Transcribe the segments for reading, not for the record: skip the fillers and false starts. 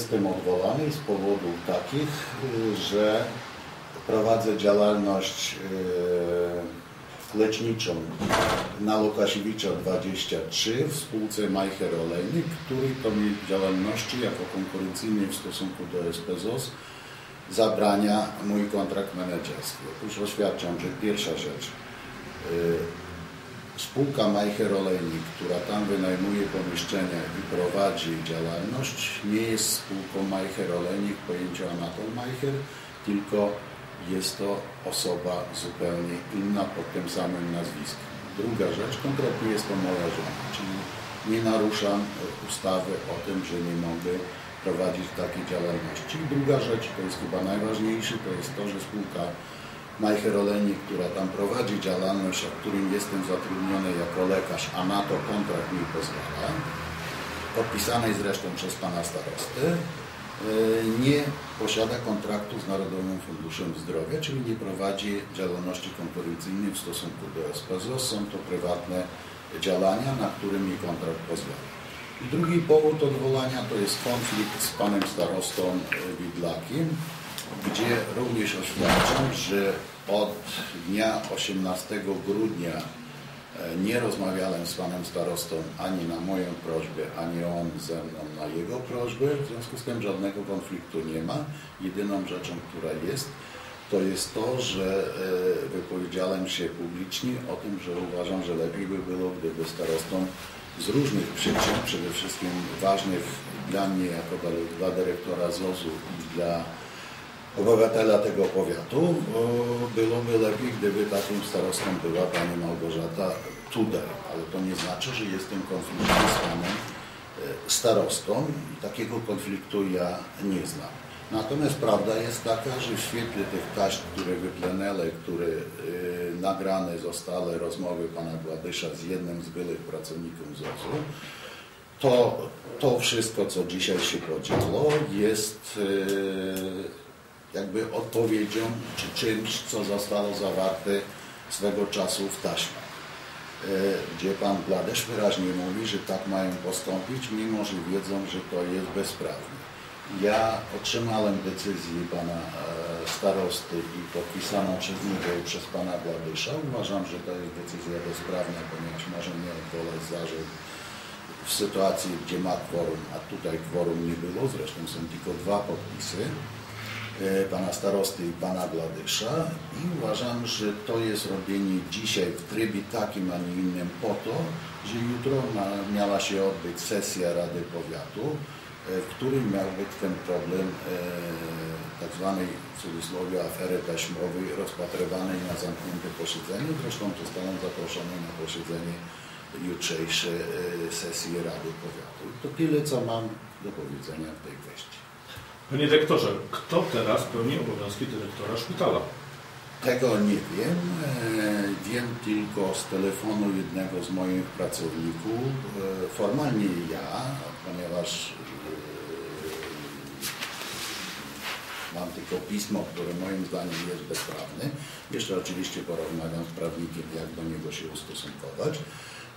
jestem odwołany z powodów takich, że prowadzę działalność leczniczą na Łukasiewicza 23 w spółce Majcher-Olejny, której to mi działalności jako konkurencyjnej w stosunku do SP ZOZ zabrania mój kontrakt menedżerski. Otóż oświadczam, że pierwsza rzecz, spółka Majcher-Olejny, która tam wynajmuje pomieszczenia i prowadzi działalność, nie jest spółką Majcher-Olejny w pojęciu Anatol Majcher, tylko jest to osoba zupełnie inna pod tym samym nazwiskiem. Druga rzecz, konkretnie jest to moja żona, czyli nie naruszam ustawy o tym, że nie mogę prowadzić takiej działalności. Druga rzecz, to jest chyba najważniejsze, to jest to, że spółka Majcher-Olejny, która tam prowadzi działalność, o którym jestem zatrudniony jako lekarz, a na to kontrakt mi pozwala, podpisanej zresztą przez pana starostę, nie posiada kontraktu z Narodowym Funduszem Zdrowia, czyli nie prowadzi działalności konkurencyjnej w stosunku do SP ZOZ. Są to prywatne działania, na które mi kontrakt pozwala. I drugi powód odwołania to jest konflikt z panem starostą Widlakiem, gdzie również oświadczam, że od dnia 18 grudnia nie rozmawiałem z panem starostą ani na moją prośbę, ani on ze mną na jego prośbę. W związku z tym żadnego konfliktu nie ma. Jedyną rzeczą, która jest, to jest to, że wypowiedziałem się publicznie o tym, że uważam, że lepiej by było, gdyby starostą z różnych przyczyn, przede wszystkim ważnych dla mnie jako dla dyrektora ZOZ-u i dla obywatela tego powiatu, byłoby lepiej, gdyby takim starostą była pani Małgorzata Tuder, ale to nie znaczy, że jestem konfliktem z panem starostą. Takiego konfliktu ja nie znam. Natomiast prawda jest taka, że w świetle tych taśm, które wyplenęły, które nagrane zostały rozmowy pana Gładysza z jednym z byłych pracowników ZOZ-u, to wszystko, co dzisiaj się podziało, jest jakby odpowiedzią, czy czymś, co zostało zawarte swego czasu w taśmach, gdzie pan Gładysz wyraźnie mówi, że tak mają postąpić, mimo że wiedzą, że to jest bezprawne. Ja otrzymałem decyzję pana starosty i podpisaną przez niego i przez pana Gładysza. Uważam, że to jest decyzja bezprawna, ponieważ może mnie odwołać zarzut w sytuacji, gdzie ma kworum, a tutaj kworum nie było, zresztą są tylko dwa podpisy pana starosty i pana Gładysza i uważam, że to jest robienie dzisiaj w trybie takim, a nie innym po to, że jutro miała się odbyć sesja Rady Powiatu, w którym miał być ten problem tak zwanej w cudzysłowie afery taśmowej rozpatrywanej na zamknięte posiedzenie. Zresztą zostaną zaproszony na posiedzenie jutrzejszej sesji Rady Powiatu. To tyle, co mam do powiedzenia w tej kwestii. Panie dyrektorze, kto teraz pełni obowiązki dyrektora szpitala? Tego nie wiem. Wiem tylko z telefonu jednego z moich pracowników. Formalnie ja, ponieważ mam tylko pismo, które moim zdaniem jest bezprawne. Jeszcze oczywiście porozmawiam z prawnikiem, jak do niego się ustosunkować.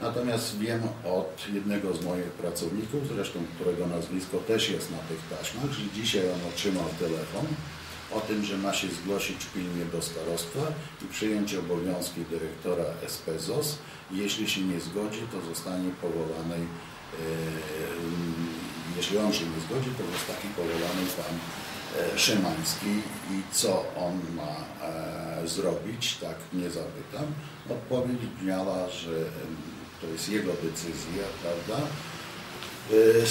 Natomiast wiem od jednego z moich pracowników, zresztą którego nazwisko też jest na tych taśmach, że dzisiaj on otrzymał telefon o tym, że ma się zgłosić pilnie do starostwa i przyjąć obowiązki dyrektora SP ZOZ. Jeśli się nie zgodzi, to zostanie powołanej, jeśli on się nie zgodzi, to zostanie powołany pan Szymański i co on ma zrobić, tak nie zapytam. Odpowiedź miała, że to jest jego decyzja, prawda?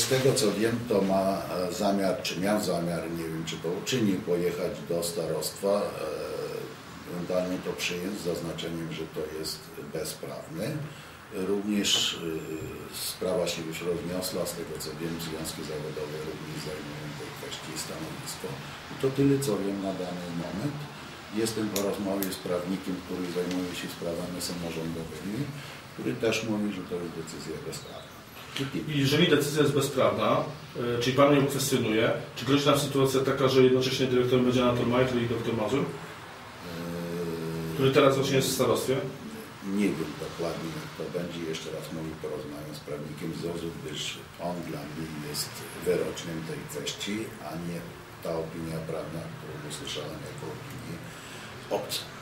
Z tego co wiem, to ma zamiar, czy miał zamiar, nie wiem czy to uczynił, pojechać do starostwa, ewentualnie to przyjąć z zaznaczeniem, że to jest bezprawne. Również sprawa się już rozniosła, z tego co wiem, związki zawodowe również zajmują tej kwestii stanowisko. I to tyle, co wiem na dany moment. Jestem po rozmowie z prawnikiem, który zajmuje się sprawami samorządowymi, który też mówi, że to jest decyzja bezprawna. I jeżeli decyzja jest bezprawna, czyli pan ją kwestionuje, czy grozi nam sytuacja taka, że jednocześnie dyrektorem będzie Anatol Majcher i dr Mazur, który teraz właśnie jest w starostwie? Nie wiem dokładnie, jak to będzie. Jeszcze raz mówię, porozmawiam z prawnikiem ZOZ-u, gdyż on dla mnie jest wyrocznym tej kwestii, a nie ta opinia prawna, którą usłyszałem jako opinię obcą.